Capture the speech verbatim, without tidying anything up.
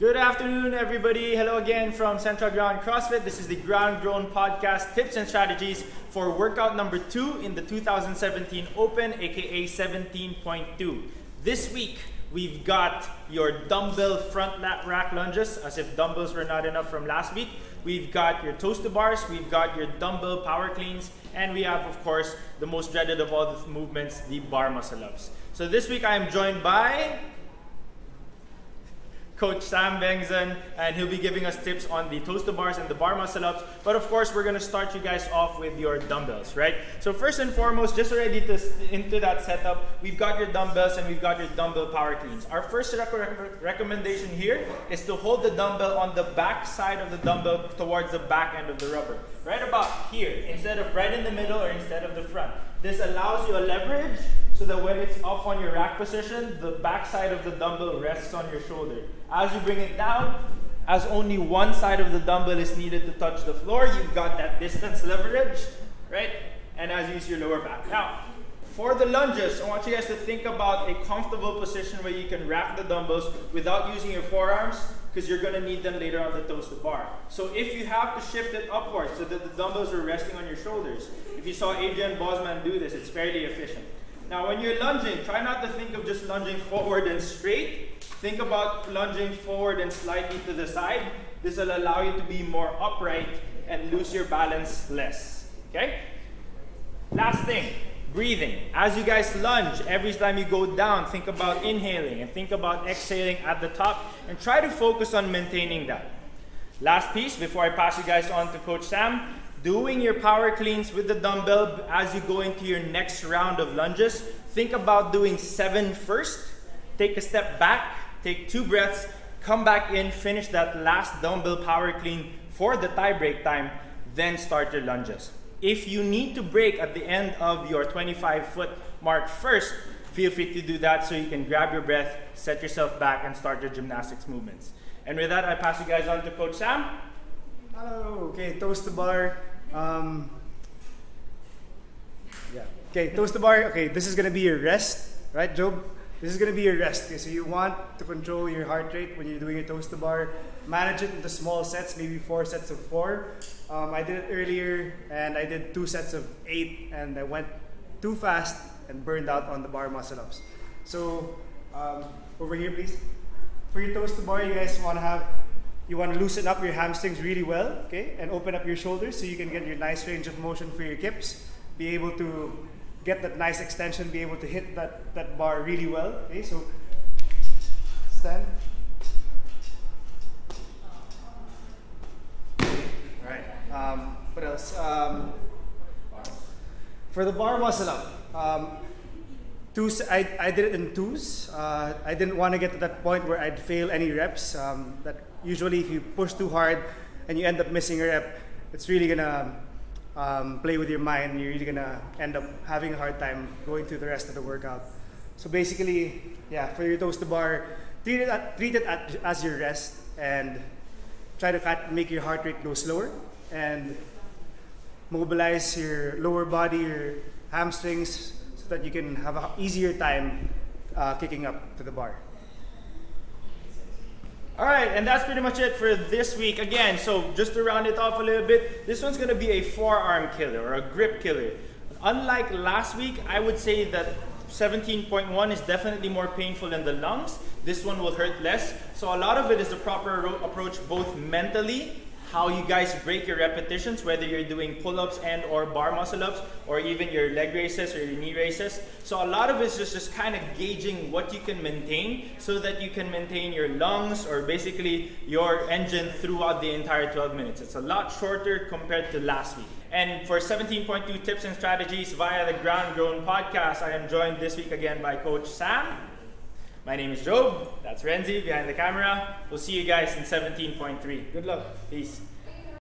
Good afternoon, everybody. Hello again from Central Ground CrossFit. This is the Ground Grown podcast, tips and strategies for workout number two in the two thousand seventeen Open, aka seventeen point two. This week, we've got your dumbbell front lat rack lunges, as if dumbbells were not enough from last week. We've got your toes to bars, we've got your dumbbell power cleans, and we have, of course, the most dreaded of all the movements, the bar muscle-ups. So this week, I am joined by Coach Sam Bengzon, and he'll be giving us tips on the toes to bars and the bar muscle-ups. But of course, we're gonna start you guys off with your dumbbells, right? So first and foremost, just already to, into that setup, we've got your dumbbells and we've got your dumbbell power cleans. Our first rec rec recommendation here is to hold the dumbbell on the back side of the dumbbell towards the back end of the rubber. Right about here, instead of right in the middle or instead of the front. This allows you a leverage so that when it's up on your rack position, the back side of the dumbbell rests on your shoulder. As you bring it down, as only one side of the dumbbell is needed to touch the floor, you've got that distance leverage, right? And as you use your lower back. Now, for the lunges, I want you guys to think about a comfortable position where you can wrap the dumbbells without using your forearms, because you're gonna need them later on to toast the bar. So if you have to shift it upwards so that the dumbbells are resting on your shoulders, if you saw Adrian Bosman do this, it's fairly efficient. Now when you're lunging, try not to think of just lunging forward and straight. Think about lunging forward and slightly to the side. This will allow you to be more upright and lose your balance less, okay? Last thing, breathing. As you guys lunge, every time you go down, think about inhaling and think about exhaling at the top and try to focus on maintaining that. Last piece, before I pass you guys on to Coach Sam, doing your power cleans with the dumbbell as you go into your next round of lunges. Think about doing seven first. Take a step back, take two breaths, come back in, finish that last dumbbell power clean for the tie break time, then start your lunges. If you need to break at the end of your twenty-five foot mark first, feel free to do that so you can grab your breath, set yourself back, and start your gymnastics movements. And with that, I pass you guys on to Coach Sam. Hello. Okay, toes to bar. Um, yeah. Okay, toes to bar. Okay, this is gonna be your rest, right, Job? This is gonna be your rest. Okay, so you want to control your heart rate when you're doing your toes to bar. Manage it into small sets, maybe four sets of four. Um, I did it earlier, and I did two sets of eight, and I went too fast and burned out on the bar muscle-ups. So um, over here, please. For your toes to bar, you guys want to have. You want to loosen up your hamstrings really well, okay, and open up your shoulders so you can get your nice range of motion for your kips, be able to get that nice extension, be able to hit that, that bar really well, okay, so stand. Right, um, what else? Um, for the bar muscle up, um, two, I, I did it in twos. Uh, I didn't want to get to that point where I'd fail any reps. Um, that Usually if you push too hard and you end up missing a rep, it's really gonna um, play with your mind. You're really gonna end up having a hard time going through the rest of the workout. So basically, yeah, for your toes to bar, treat it, at, treat it at, as your rest and try to make your heart rate go slower and mobilize your lower body, your hamstrings, so that you can have an easier time uh, kicking up to the bar. All right, and that's pretty much it for this week. Again, so just to round it off a little bit, this one's gonna be a forearm killer or a grip killer. Unlike last week, I would say that seventeen point one is definitely more painful in the lungs. This one will hurt less. So a lot of it is the proper approach, both mentally, how you guys break your repetitions, whether you're doing pull-ups and or bar muscle-ups, or even your leg raises or your knee raises. So a lot of it's just, just kind of gauging what you can maintain so that you can maintain your lungs or basically your engine throughout the entire twelve minutes. It's a lot shorter compared to last week. And for seventeen point two tips and strategies via the Ground Grown podcast, I am joined this week again by Coach Sam. My name is Job, that's Renzi behind the camera. We'll see you guys in seventeen point three. Good luck. Peace.